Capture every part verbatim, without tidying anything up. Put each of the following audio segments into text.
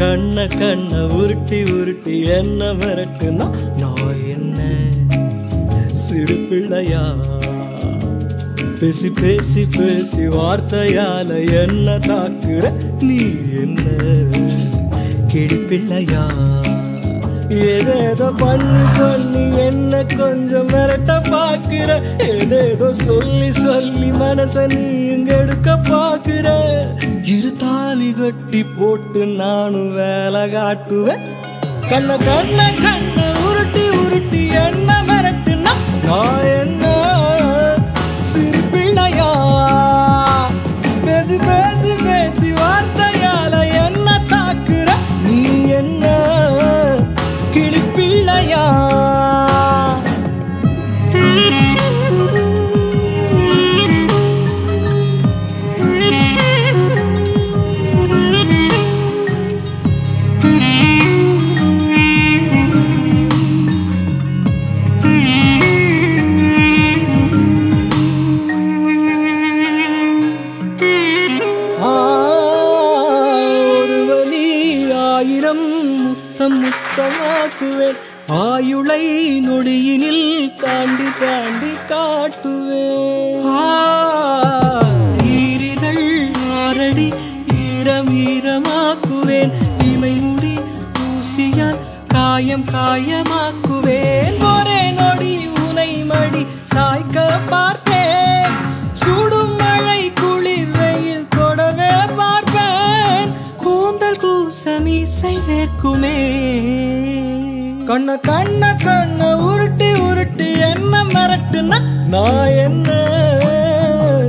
கண்ண கண்ண உருட்டி உருட்டி என்ன மிரட்டுனா நான் என்ன சிறு பிள்ளையா? பேசி பேசி பேசி வார்த்தையால என்ன தாக்குற நீ என்ன கெடி பிள்ளையா? ஏதேதோ பண்ணி பண்ணி என்ன கொஞ்சம் மிரட்ட பாக்குற, ஏதேதோ சொல்லி சொல்லி மனச நீ இங்கெடுக்க பாக்குற. இரு தாலி கட்டி போட்டு நானும் வேலை காட்டுவேன். கண்ண கண்ண கண்ண உருட்டி உருட்டி என்ன மிரட்டுனா நான் என்ன சிறு பிள்ளையா? பேசி பேசி பேசி வார்த்தையால என்ன தாக்குற நீ என்ன கிளி பிள்ளையா? முத்தமாக்குவேன் ஆயுளை நொடியினில் தாண்டி தாண்டி காட்டுவேன். ஈரிதழ் ஆரடி ஈரம் ஈரமாக்குவேன். இமை முடி ஊசியால் காயம் காயமாக்குவேன். ஒரே நொடி உனை மடி சாய்க்க பார்ப்பேன். சுடும் மழை குளிர் வெயில் தொடவே பார்ப்பேன். கூந்தல் கூசமிசை வேர்க்குமே. கண்ண கண்ண கண்ண உருட்டி உருட்டி என்ன மிரட்டுனா நான் என்ன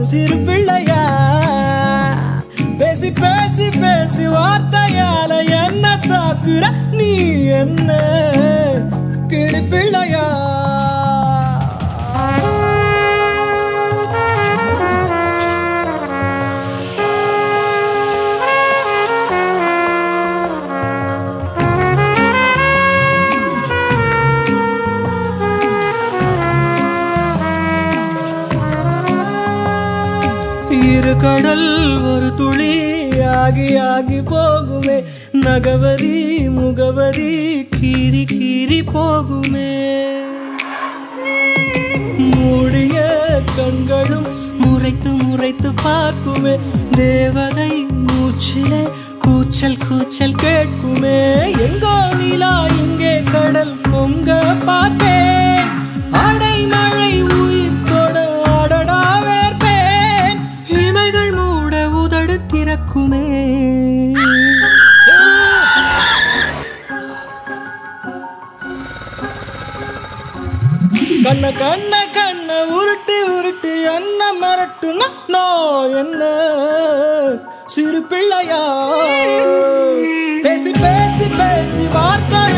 சிறு பிள்ளையா? பேசி பேசி பேசி வார்த்தையால என்ன தாக்குற நீ என்ன கிளி பிள்ளையா? இரு கடல் ஒரு துளி ஆகி ஆகி போகுமே. நகவதி முகவதி கீறி கீறி போகுமே. மூடிய கண்களும் முறைத்து முறைத்து பார்க்குமே. தேவதை மூச்சிலே கூச்சல் கூச்சல் கேட்குமே. எங்கோ நிலா இங்கே கடல் பொங்க பார்த்தேன். அடை மழை உயிர் தொட அடடா வேர்ப்பேன். இமைகள் மூட உதடு திறக்குமே. கண்ண கண்ண கண்ண உருட்டி உருட்டி என்ன மிரட்டுனா நான் என்ன சிறு பிள்ளையா? பேசி பேசி பேசி வார்த்தை